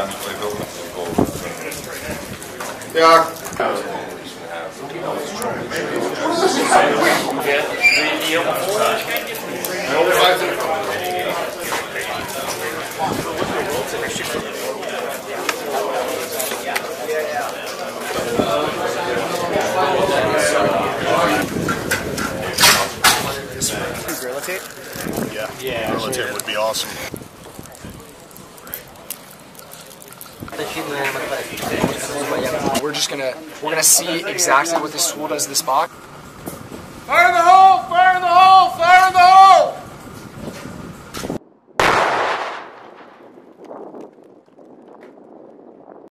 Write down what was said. Gorilla tape? Yeah. Yeah. Gorilla tape would be awesome. We're gonna see exactly what this tool does to this box. Fire in the hole! Fire in the hole!